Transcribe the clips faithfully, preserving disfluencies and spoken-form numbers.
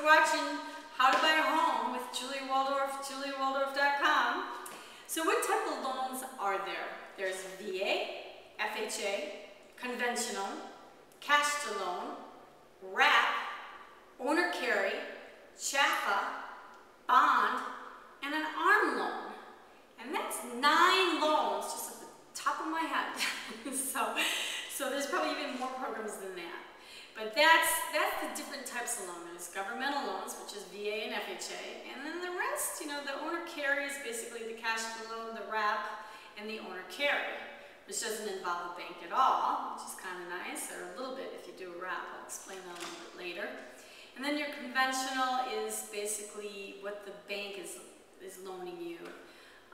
for watching How to Buy a Home with Julia Waldorf, Julia Waldorf dot com. So what type of loans are there? There's V A, F H A, conventional, cash to loan, RAP, owner carry, C H F A, bond, and an ARM loan. And that's nine loans just at the top of my head. so, so there's probably even more programs than that. But that's, that's the different types of loans. There's governmental loans, which is V A and F H A, and then the rest, you know, the owner carry is basically the cash flow loan, the RAP, and the owner carry, which doesn't involve a bank at all, which is kind of nice, or a little bit if you do a RAP. I'll explain that a little bit later. And then your conventional is basically what the bank is, is loaning you.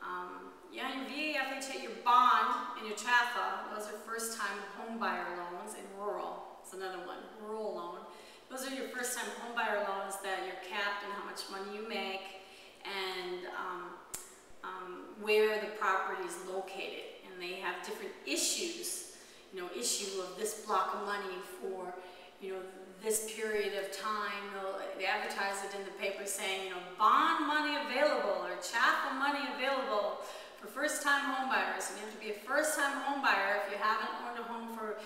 Um, yeah, your V A, F H A, your bond, and your T A F A, those are first-time homebuyer loans, and rural. It's another one, rural loan. Those are your first-time homebuyer loans that you're capped in how much money you make and um, um, where the property is located. And they have different issues, you know, issue of this block of money for, you know, this period of time. They'll, they advertise it in the paper saying, you know, bond money available or C H F A money available for first-time homebuyers. And you have to be a first-time homebuyer. If you haven't owned a home for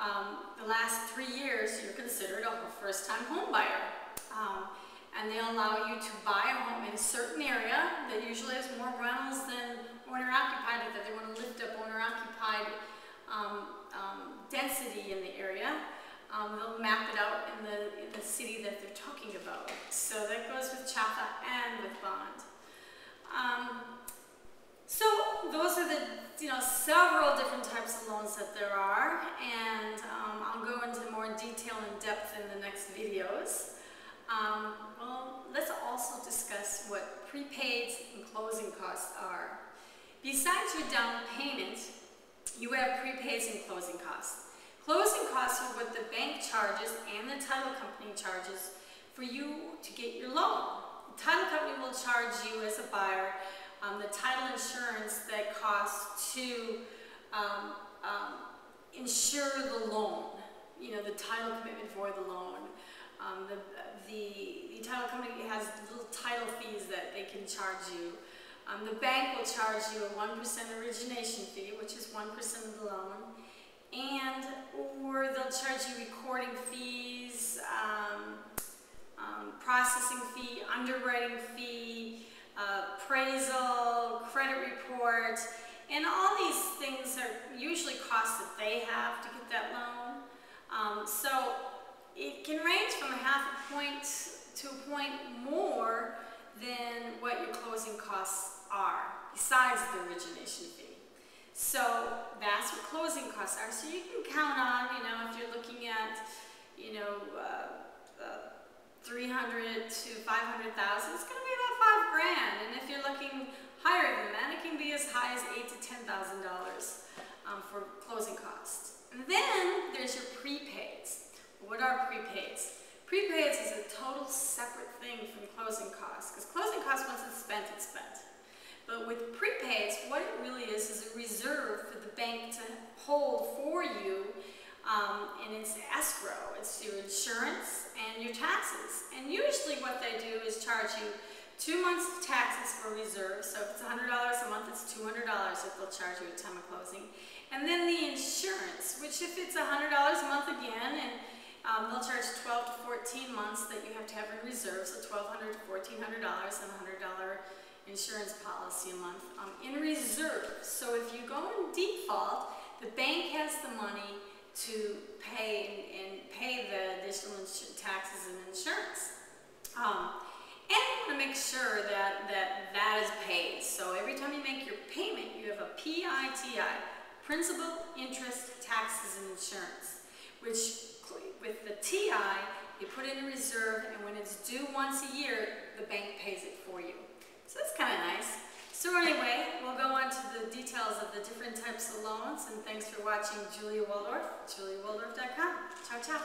um, the last three years, you're considered a first-time homebuyer. Um, and they allow you to buy a home in a certain area that usually has more rentals than owner-occupied, that they want to lift up owner-occupied um, um, density in the area. Um, they'll map it out in the, in the city that they're talking about. So that goes with C H F A and with bond. Um, so those are the, you know, several different types of loans that there are, and um, I'll go into more detail and depth in the next videos. Um, well, let's also discuss what prepaids and closing costs are. Besides your down payment, you have prepaids and closing costs. Closing costs are what the bank charges and the title company charges for you to get your loan. The title company will charge you as a buyer um, the title insurance that costs to um, um, insure the loan, you know, the title commitment for the loan. Um, the, the, the title company has little title fees that they can charge you. Um, the bank will charge you a one percent origination fee, which is one percent of the loan. And or they'll charge you recording fees, um, um, processing fee, underwriting fee, uh, appraisal, credit report, and all these things are usually costs that they have to get that loan. Um, so it can range from a half a point to a point more than what your closing costs are, besides the origination fee. So that's what closing costs are. So you can count on, you know, if you're looking at, you know, uh, uh, three hundred to five hundred thousand, it's going to be about five grand. And if you're looking higher than that, it can be as high as eight to ten thousand dollars um, for closing costs. And then there's your prepaids. What are prepaids? Prepaids is a total separate thing from closing costs, because closing costs, once it's spent, it's spent. But with prepaids, what it really is is a reserve for the bank to hold for you, um, and it's escrow. It's your insurance and your taxes. And usually what they do is charge you two months of taxes for reserve. So if it's one hundred dollars a month, it's two hundred dollars if they'll charge you at time of closing. And then the insurance, which if it's one hundred dollars a month again, and um, they'll charge twelve to fourteen months that you have to have in reserve, so twelve hundred to fourteen hundred dollars and one hundred dollars insurance policy a month um, in reserve. So if you go in default, the bank has the money to pay and, and pay the additional taxes and insurance. Um, and you want to make sure that, that that is paid. So every time you make your payment, you have a P I T I, principal, interest, taxes, and insurance, which with the T I, you put it in reserve, and when it's due once a year, the bank pays it for you. So that's kind of nice. So anyway, we'll go on to the details of the different types of loans, and thanks for watching Julia Waldorf, Julia Waldorf dot com. Ciao, ciao.